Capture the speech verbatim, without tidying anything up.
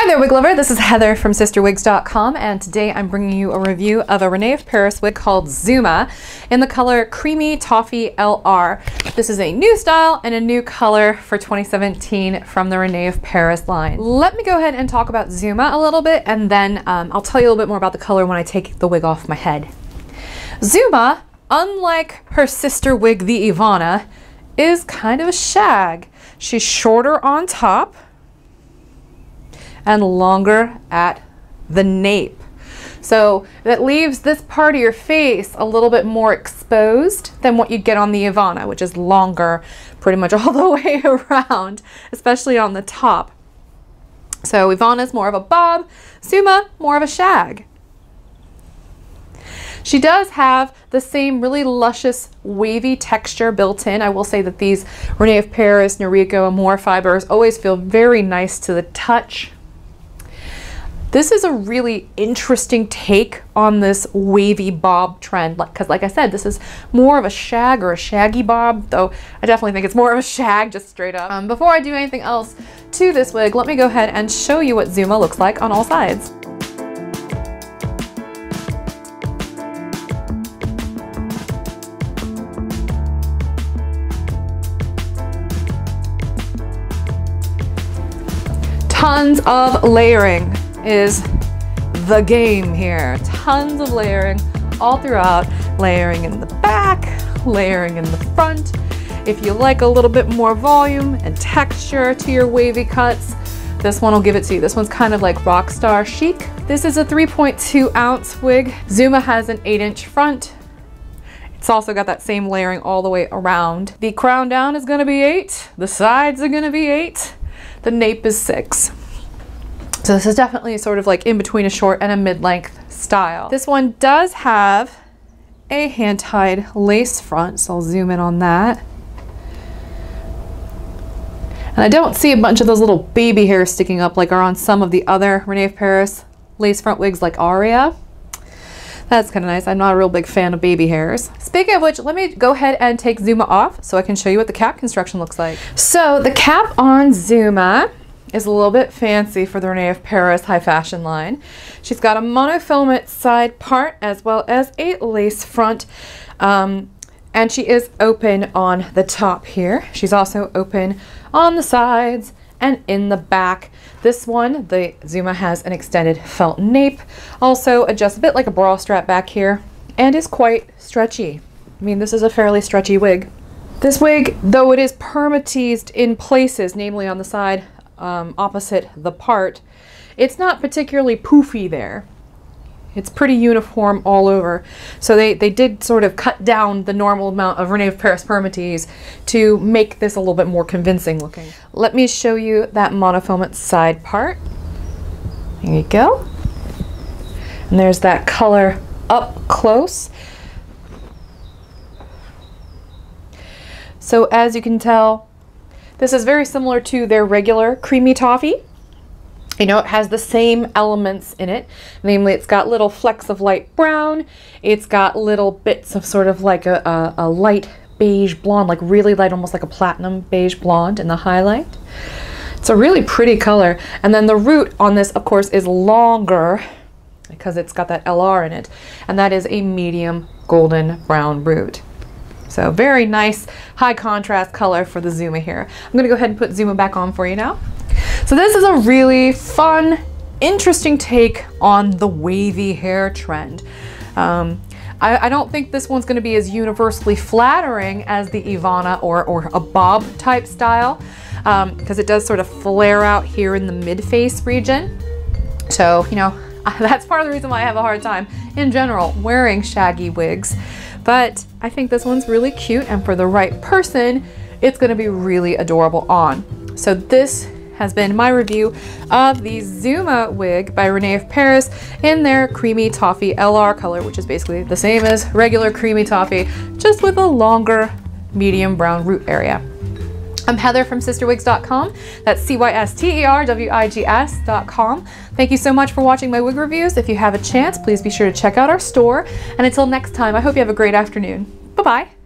Hi there, wig lover. This is Heather from Cyster Wigs dot com, and today I'm bringing you a review of a Rene of Paris wig called Zuma in the color Creamy Toffee L R. This is a new style and a new color for twenty seventeen from the Rene of Paris line. Let me go ahead and talk about Zuma a little bit, and then um, I'll tell you a little bit more about the color when I take the wig off my head. Zuma, unlike her sister wig, the Ivana, is kind of a shag. She's shorter on top and longer at the nape. So that leaves this part of your face a little bit more exposed than what you'd get on the Ivana, which is longer pretty much all the way around, especially on the top. So Ivana is more of a bob, Zuma more of a shag. She does have the same really luscious wavy texture built in. I will say that these Rene of Paris, Noriko Amour fibers always feel very nice to the touch. This is a really interesting take on this wavy bob trend, because like I said, this is more of a shag or a shaggy bob, though I definitely think it's more of a shag just straight up. Um, before I do anything else to this wig, let me go ahead and show you what Zuma looks like on all sides. Tons of layering is the game here. Tons of layering all throughout. Layering in the back, layering in the front. If you like a little bit more volume and texture to your wavy cuts, this one will give it to you. This one's kind of like rock star chic. This is a three point two ounce wig. Zuma has an eight inch front. It's also got that same layering all the way around. The crown down is gonna be eight. The sides are gonna be eight. The nape is six. So this is definitely sort of like in between a short and a mid-length style. This one does have a hand-tied lace front, so I'll zoom in on that. And I don't see a bunch of those little baby hairs sticking up like are on some of the other Rene of Paris lace front wigs like Aria. That's kind of nice. I'm not a real big fan of baby hairs. Speaking of which, let me go ahead and take Zuma off so I can show you what the cap construction looks like. So the cap on Zuma is a little bit fancy for the Rene of Paris high fashion line. She's got a monofilament side part as well as a lace front, um, and she is open on the top here. She's also open on the sides and in the back. This one, the Zuma, has an extended felt nape, also adjusts a bit like a bra strap back here, and is quite stretchy. I mean, this is a fairly stretchy wig. This wig, though it is permateased in places, namely on the side Um, opposite the part, it's not particularly poofy there. It's pretty uniform all over. So they, they did sort of cut down the normal amount of Rene of Paris permatease to make this a little bit more convincing looking. Let me show you that monofilament side part. There you go. And there's that color up close. So as you can tell, this is very similar to their regular Creamy Toffee. You know, it has the same elements in it. Namely, it's got little flecks of light brown. It's got little bits of sort of like a, a, a light beige blonde, like really light, almost like a platinum beige blonde in the highlight. It's a really pretty color. And then the root on this, of course, is longer because it's got that L R in it. And that is a medium golden brown root. So very nice high contrast color for the Zuma here. I'm gonna go ahead and put Zuma back on for you now. So this is a really fun, interesting take on the wavy hair trend. Um, I, I don't think this one's gonna be as universally flattering as the Ivana or, or a bob type style, because um, it does sort of flare out here in the mid-face region. So, you know, that's part of the reason why I have a hard time in general wearing shaggy wigs. But I think this one's really cute, and for the right person, it's gonna be really adorable on. So this has been my review of the Zuma wig by Rene of Paris in their Creamy Toffee L R color, which is basically the same as regular Creamy Toffee, just with a longer medium brown root area. I'm Heather from Cyster Wigs dot com. That's C Y S T E R W I G S dot com. Thank you so much for watching my wig reviews. If you have a chance, please be sure to check out our store. And until next time, I hope you have a great afternoon. Bye-bye.